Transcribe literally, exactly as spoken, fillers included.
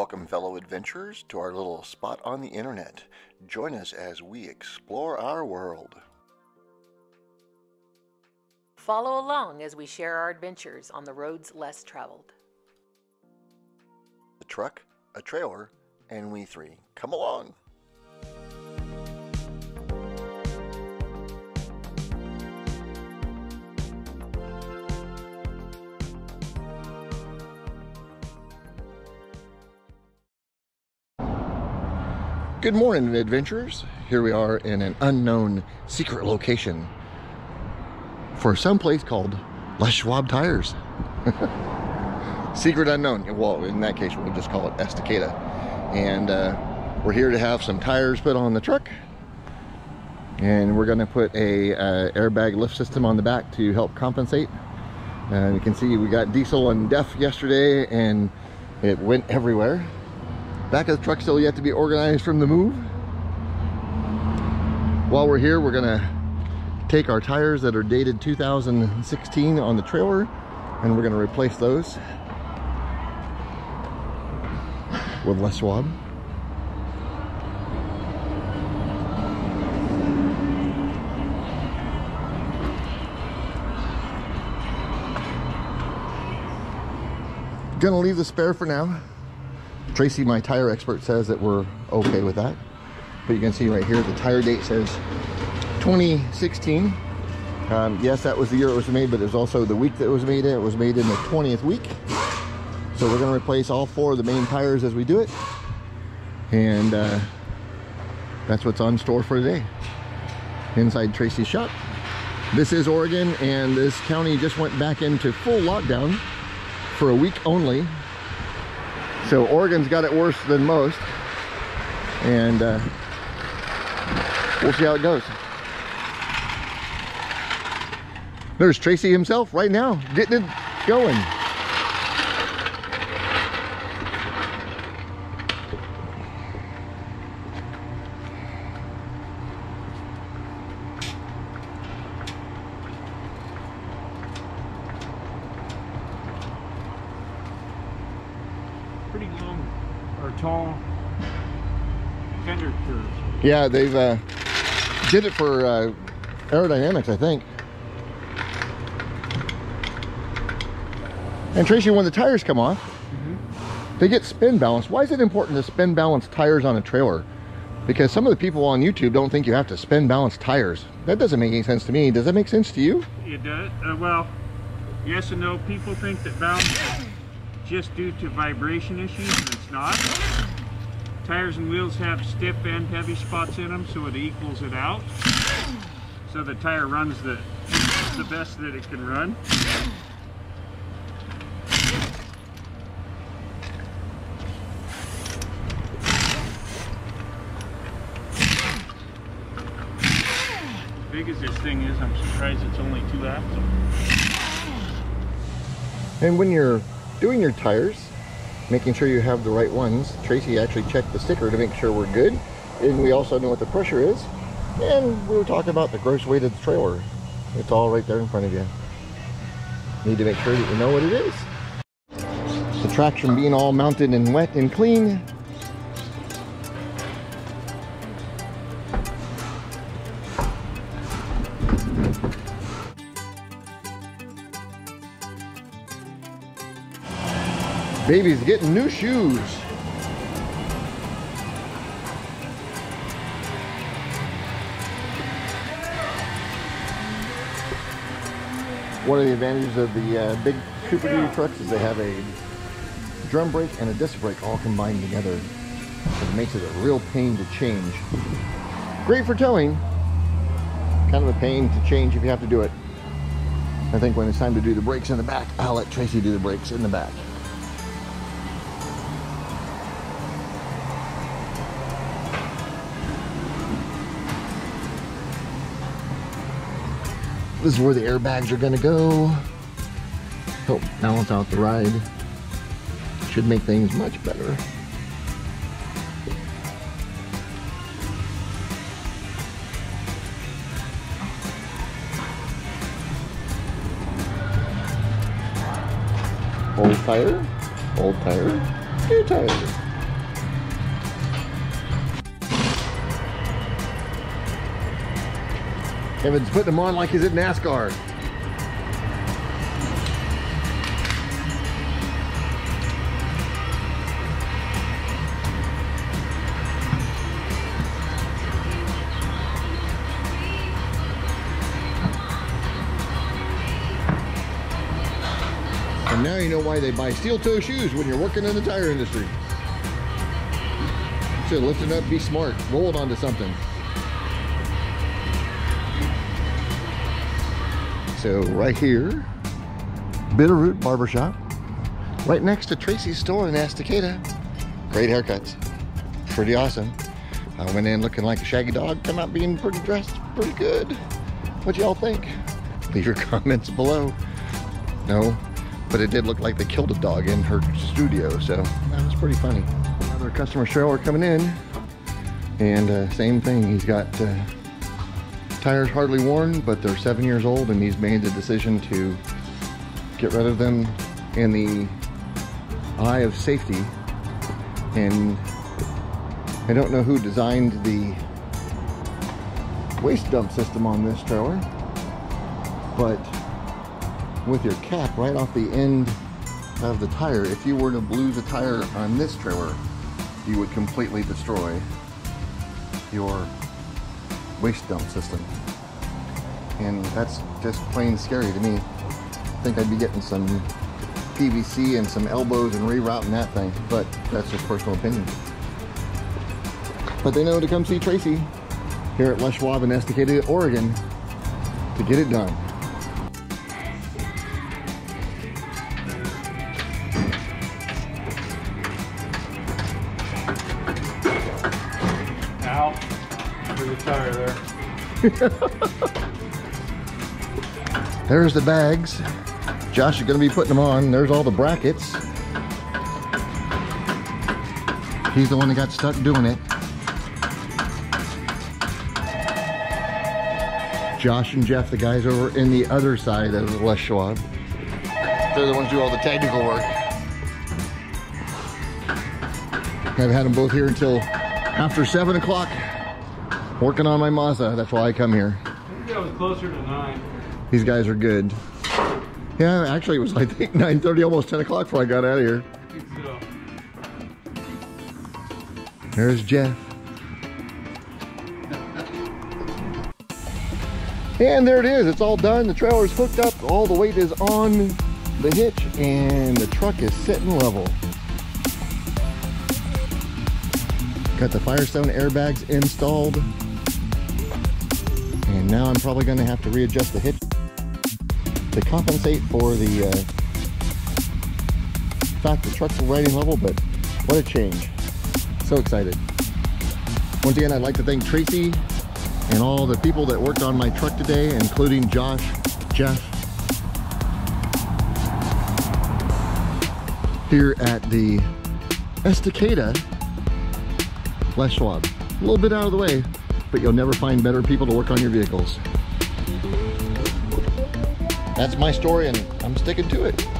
Welcome, fellow adventurers, to our little spot on the internet. Join us as we explore our world. Follow along as we share our adventures on the roads less traveled. A truck, a trailer, and we three. Come along! Good morning, adventurers. Here we are in an unknown secret location for some place called Les Schwab Tires. Secret unknown. Well, in that case, we'll just call it Estacada. And uh, we're here to have some tires put on the truck. And we're gonna put a uh, airbag lift system on the back to help compensate. And uh, you can see we got diesel and D E F yesterday and it went everywhere. Back of the truck still yet to be organized from the move. While we're here, we're gonna take our tires that are dated two thousand sixteen on the trailer and we're gonna replace those with Les Schwab. Gonna leave the spare for now. Tracy, my tire expert, says that we're okay with that. But you can see right here, the tire date says twenty sixteen. Um, yes, that was the year it was made, but it was also the week that it was made in. It was made in the twentieth week. So we're gonna replace all four of the main tires as we do it. And uh, that's what's on store for today. Inside Tracy's shop. This is Oregon, and this county just went back into full lockdown for a week only. So Oregon's got it worse than most, and uh, we'll see how it goes. There's Tracy himself right now, getting it going. Pretty long or tall fender curves. Yeah, they've uh, did it for uh, aerodynamics, I think. And Tracy, when the tires come off, mm-hmm. they get spin balanced. Why is it important to spin balance tires on a trailer? Because some of the people on YouTube don't think you have to spin balance tires. That doesn't make any sense to me. Does that make sense to you? It does. Uh, well, yes and no. People think that balance just due to vibration issues, and it's not. Tires and wheels have stiff and heavy spots in them, so it equals it out. So the tire runs the, the best that it can run. As big as this thing is, I'm surprised it's only two axles. And when you're doing your tires, making sure you have the right ones. Tracy actually checked the sticker to make sure we're good, and we also know what the pressure is, and we were talking about the gross weight of the trailer. It's all right there in front of you. Need to make sure that you know what it is. The traction being all mounted and wet and clean. Baby's getting new shoes. One of the advantages of the uh, big Super Duty trucks is they have a drum brake and a disc brake all combined together. It makes it a real pain to change. Great for towing. Kind of a pain to change if you have to do it. I think when it's time to do the brakes in the back, I'll let Tracy do the brakes in the back. This is where the airbags are gonna go. Help balance out the ride. Should make things much better. Old tire, old tire, new tire. Kevin's putting them on like he's at NASCAR. And now you know why they buy steel toe shoes when you're working in the tire industry. So lift it up, be smart, roll it onto something. So right here, Bitterroot Barbershop, right next to Tracy's store in Estacada. Great haircuts, pretty awesome. I went in looking like a shaggy dog, come out being pretty dressed, pretty good. What y'all think? Leave your comments below. No. But it did look like they killed a dog in her studio, so that was pretty funny. Another customer trailer coming in, and uh, same thing. He's got uh, tires hardly worn, but they're seven years old, and he's made the decision to get rid of them in the eye of safety. And I don't know who designed the waste dump system on this trailer, but with your cap right off the end of the tire, if you were to lose a tire on this trailer, you would completely destroy your waste dump system, and that's just plain scary to me. I think I'd be getting some P V C and some elbows and rerouting that thing, but that's just personal opinion. But they know to come see Tracy here at Les Schwab in Estacada, Oregon to get it done. Tire there. There's the bags. Josh is going to be putting them on. There's all the brackets. He's the one that got stuck doing it. Josh and Jeff, the guys over in the other side of Les Schwab, they're the ones who do all the technical work. I've had them both here until after seven o'clock. Working on my Mazda, that's why I come here. I think I was closer to nine. These guys are good. Yeah, actually it was, I think, nine thirty, almost ten o'clock before I got out of here. I think so. There's Jeff. And there it is, it's all done. The trailer's hooked up, all the weight is on the hitch, and the truck is sitting level. Got the Firestone airbags installed. And now I'm probably going to have to readjust the hitch to compensate for the uh, fact the truck's riding level, but what a change. So excited. Once again, I'd like to thank Tracy and all the people that worked on my truck today, including Josh, Jeff, here at the Estacada Les Schwab. A little bit out of the way, but you'll never find better people to work on your vehicles. That's my story, and I'm sticking to it.